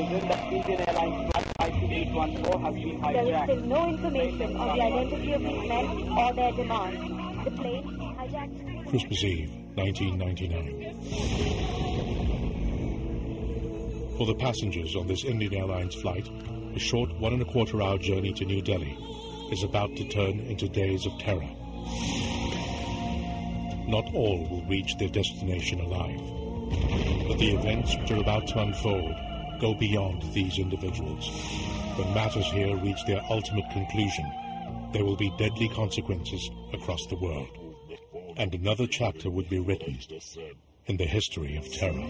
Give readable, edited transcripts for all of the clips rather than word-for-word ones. children that Indian Airlines flight IC814 has been hijacked. There is still no information on the identity of these men or their demands. The plane hijacked. Christmas Eve, 1999. For the passengers on this Indian Airlines flight, a short 1.25-hour journey to New Delhi is about to turn into days of terror. Not all will reach their destination alive, but the events which are about to unfold go beyond these individuals. When matters here reach their ultimate conclusion, there will be deadly consequences across the world, and another chapter would be written in the history of terror.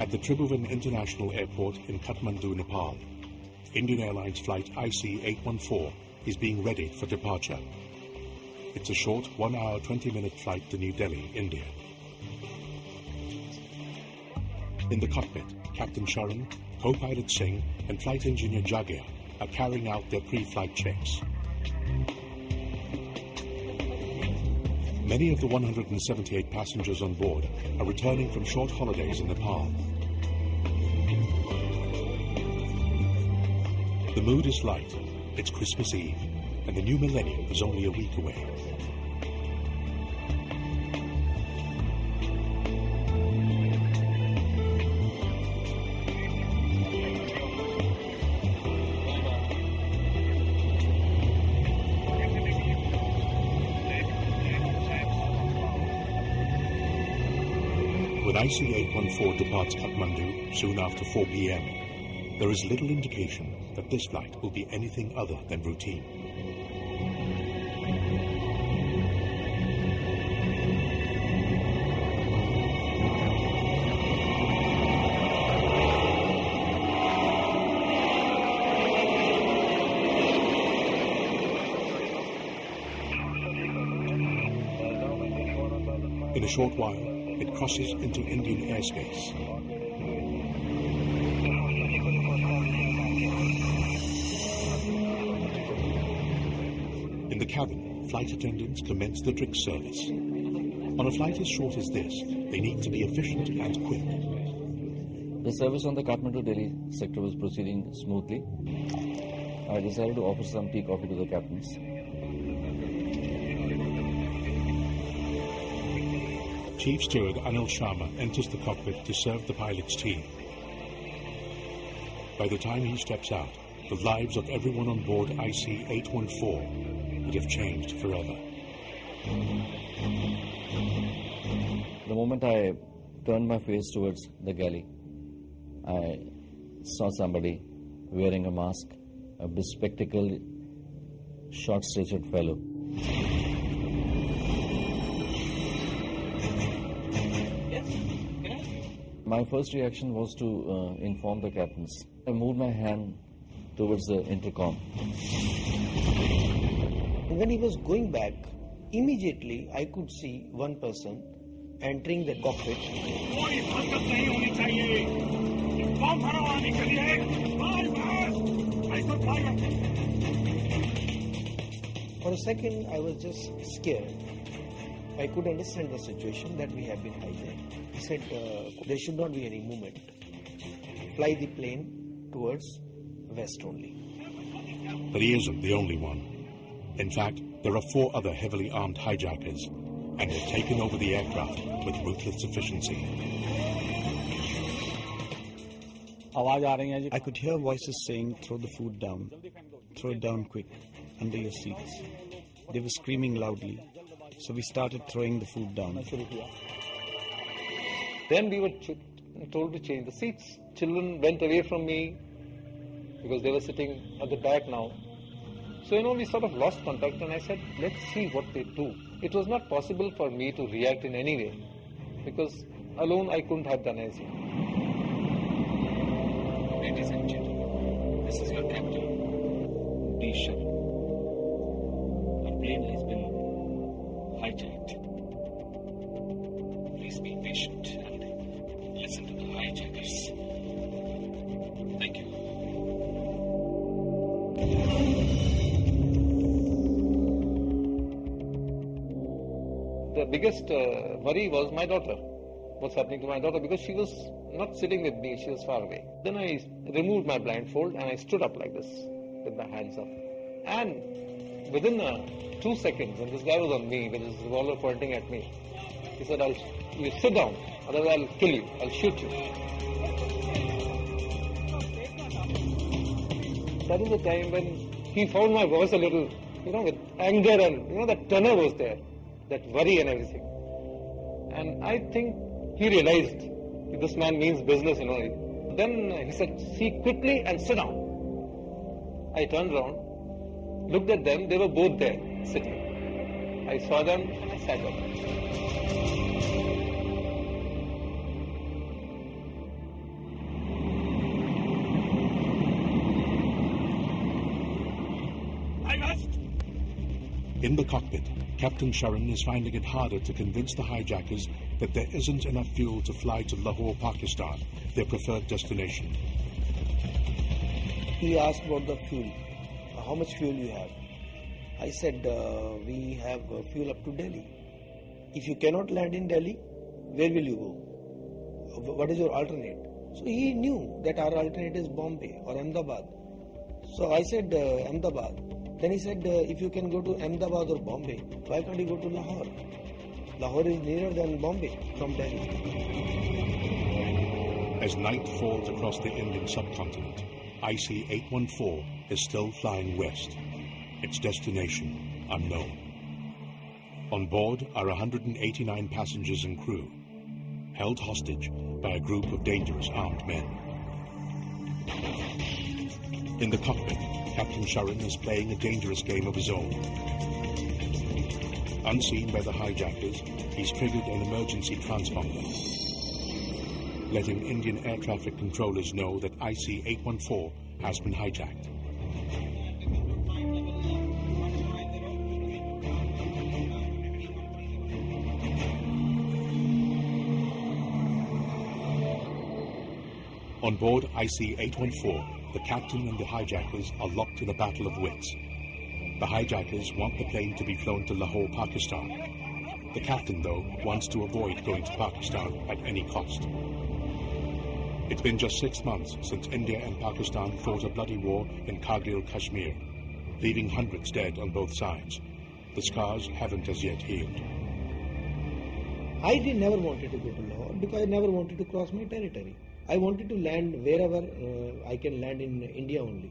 At the Tribhuvan International Airport in Kathmandu, Nepal, Indian Airlines flight IC814 is being readied for departure. It's a short 1-hour, 20-minute flight to New Delhi, India. In the cockpit, Captain Sharan, co-pilot Singh and flight engineer Jagir are carrying out their pre-flight checks. Many of the 178 passengers on board are returning from short holidays in Nepal. The mood is light, it's Christmas Eve, and the new millennium is only a week away. IC814 departs Kathmandu soon after 4 p.m. There is little indication that this flight will be anything other than routine. In a short while, it crosses into Indian airspace. In the cabin, flight attendants commence the trick service. On a flight as short as this, they need to be efficient and quick. The service on the Kathmandu-Delhi sector was proceeding smoothly. I decided to offer some tea coffee to the captains. Chief Steward Anil Sharma enters the cockpit to serve the pilot's tea. By the time he steps out, the lives of everyone on board IC814 would have changed forever. The moment I turned my face towards the galley, I saw somebody wearing a mask, a bespectacled, short-statured fellow. My first reaction was to inform the captains. I moved my hand towards the intercom. When he was going back, immediately I could see one person entering the cockpit. For a second, I was just scared. I could understand the situation that we have been hijacked. He said there should not be any movement. Fly the plane towards west only. But he isn't the only one. In fact, there are 4 other heavily armed hijackers, and they've taken over the aircraft with ruthless efficiency. I could hear voices saying, "Throw the food down. Throw it down quick, under your seats." They were screaming loudly. So we started throwing the food down. Then we were told to change the seats. Children went away from me because they were sitting at the back now. So, you know, we sort of lost contact, and I said, let's see what they do. It was not possible for me to react in any way because alone I couldn't have done anything. Ladies and gentlemen, this is your captain. Please shut up. Our plane has been hijacked. Please be patient and listen to the hijack. hijackers. Thank you. The biggest worry was my daughter. What's happening to my daughter? Because she was not sitting with me, she was far away. Then I removed my blindfold and I stood up like this with my hands up. And within 2 seconds, and this guy was on me with his revolver pointing at me, he said, "You sit down, otherwise I'll kill you, I'll shoot you." That is the time when he found my voice a little, with anger and, that tenor was there, that worry and everything. And I think he realized this man means business, Then he said, "See quickly and sit down." I turned around, looked at them, they were both there, sitting. I saw them and I sat down. In the cockpit, Captain Sharan is finding it harder to convince the hijackers that there isn't enough fuel to fly to Lahore, Pakistan, their preferred destination. He asked about the fuel. How much fuel you have? I said, we have fuel up to Delhi. If you cannot land in Delhi, where will you go? What is your alternate? So he knew that our alternate is Bombay or Ahmedabad. So I said, Ahmedabad. Then he said, if you can go to Ahmedabad or Bombay, why can't you go to Lahore? Lahore is nearer than Bombay from Delhi. As night falls across the Indian subcontinent, IC814 is still flying west. Its destination unknown. On board are 189 passengers and crew, held hostage by a group of dangerous armed men. In the cockpit, Captain Sharan is playing a dangerous game of his own. Unseen by the hijackers, he's triggered an emergency transponder, letting Indian air traffic controllers know that IC814 has been hijacked. On board IC814, the captain and the hijackers are locked in a battle of wits. The hijackers want the plane to be flown to Lahore, Pakistan. The captain, though, wants to avoid going to Pakistan at any cost. It's been just 6 months since India and Pakistan fought a bloody war in Kargil, Kashmir, leaving hundreds dead on both sides. The scars haven't as yet healed. I never wanted to go to Lahore because I never wanted to cross my territory. I wanted to land wherever I can land in India only,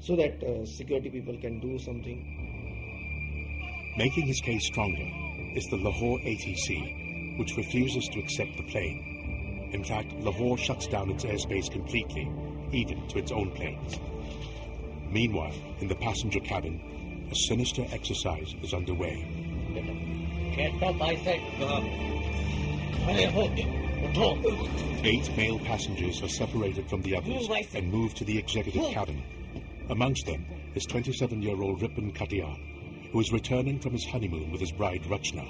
so that security people can do something. Making his case stronger is the Lahore ATC, which refuses to accept the plane. In fact, Lahore shuts down its airspace completely, even to its own planes. Meanwhile, in the passenger cabin, a sinister exercise is underway. Get up, I said. Eight male passengers are separated from the others and moved to the executive cabin. Amongst them is 27-year-old Ripon Katia, who is returning from his honeymoon with his bride Rachna.